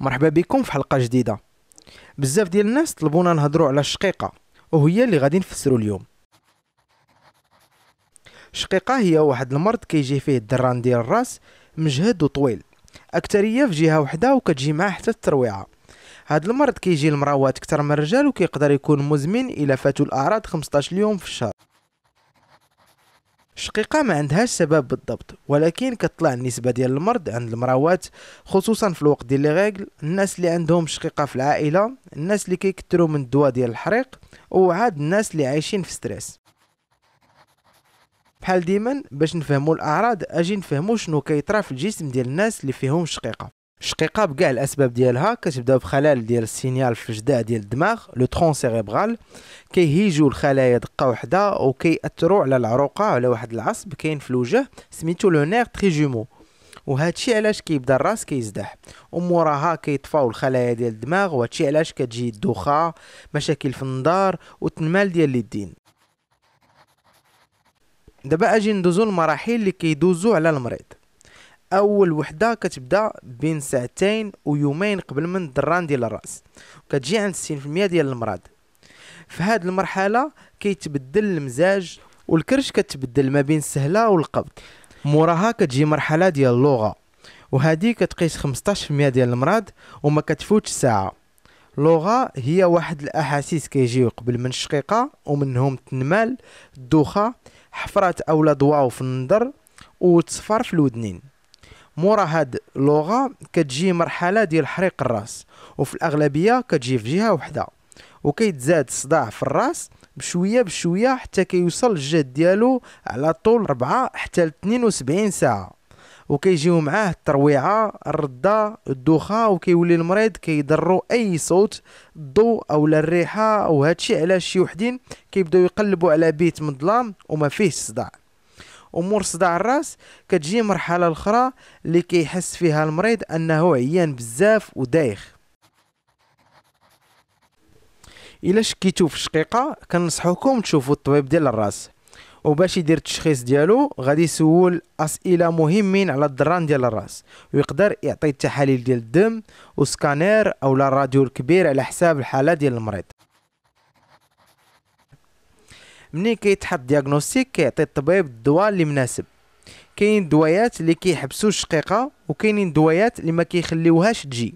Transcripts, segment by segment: مرحبا بكم في حلقه جديده. بزاف ديال الناس طلبونا نهضروا على الشقيقه وهي اللي غادي نفسروا اليوم. الشقيقه هي واحد المرض كيجي فيه الدران ديال الراس مجهد وطويل، اكثريه في جهه وحده وكتجي معاه حتى الترويعه. هاد المرض كيجي للمراوات اكثر من الرجال وكيقدر يكون مزمن الى فاتوا الاعراض 15 يوم في الشهر. الشقيقه ما عندهاش سبب بالضبط، ولكن كتطلع النسبه ديال المرض عند المراوات خصوصا في الوقت ديال لي غيغل، الناس اللي عندهم شقيقه في العائله، الناس اللي كيكثروا من الدواء ديال الحريق، وعاد الناس اللي عايشين في ستريس. بحال ديما باش نفهموا الاعراض اجي نفهموا شنو كيطرا في الجسم ديال الناس اللي فيهم شقيقه. الشقيقه بكاع الاسباب ديالها كتبدا بخلل ديال السينيال في الجداع ديال الدماغ، لو ترون سيريبرال، كيهيجوا الخلايا دقه وحده وكيأثروا على العروقه، على واحد العصب كاين في الوجه سميتو لو نير تريجومو، وهادشي علاش كيبدا الراس كيزدح وموراها كيطفاو الخلايا ديال الدماغ، وهادشي علاش كتجي الدوخه، مشاكل في النظر والتنمال ديال اليدين. دابا اجي ندوزو المراحل اللي كيدوزو على المريض. اول وحده كتبدا بين ساعتين ويومين قبل من الدران ديال الراس، وكتجي عند 60% ديال المرض. في هاد المرحله كيتبدل المزاج والكرش كتبدل ما بين السهله والقبض، موراها كتجي مرحله ديال اللغه وهذه كتقيس 15% ديال المرض وما كتفوتش ساعه. اللغه هي واحد الاحاسيس كيجيو قبل من الشقيقه ومنهم التنمال، الدوخه، حفرات اولا ضواو في النظر وتصفر في الودنين. مورا هاد اللغه كتجي مرحله ديال حريق الراس، وفي الاغلبيه كتجي في جهه وحده، وكيتزاد الصداع في الراس بشويه بشويه حتى كيوصل الجهد ديالو على طول 4 حتى 72 ساعه، وكيجيو معاه الترويعه، الرده، الدوخه، وكيولي المريض كيضروا اي صوت، الضوء اولا الريحه. وهادشي علاش شي وحدين كيبداو يقلبوا على بيت من ظلام وما فيهش صداع. امور صداع الراس كتجي مرحله اخرى اللي كيحس فيها المريض انه عيان بزاف ودايخ. الا شكيتو في الشقيقه كنصحوكم تشوفوا الطبيب ديال الراس، وباش يدير التشخيص ديالو غادي يسول اسئله مهمين على الدران ديال الراس، ويقدر يعطي التحاليل ديال الدم وسكانير اولا الراديو الكبير على حساب الحاله ديال المريض. منين كيتحط دياغنوستيك كيعطي الطبيب الدواء اللي مناسب. كاين دوايات اللي كيحبسوا الشقيقه وكاينين دوايات اللي ما كيخليوهاش تجي،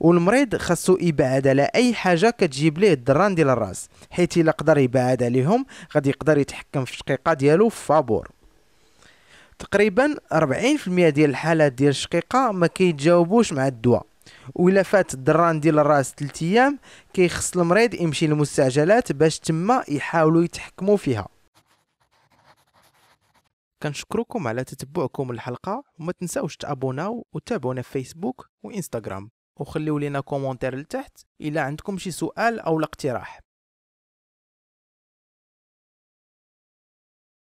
والمريض خاصو يبعد على اي حاجه كتجيب ليه الدران ديال الراس، حيت الا قدر يبعد عليهم غادي يقدر يتحكم في الشقيقه ديالو في فابور. تقريبا 40% ديال الحالات ديال الشقيقه ما كيتجاوبوش مع الدواء، وإلا فات الدران ديال الراس 3 ايام كيخص المريض يمشي للمستعجلات باش تما يحاولوا يتحكموا فيها. كنشكركم على تتبعكم الحلقه، وما تنساوش تابوناو وتابعونا في فيسبوك وانستغرام، وخليوا لينا كومونتير لتحت الا عندكم شي سؤال او اقتراح.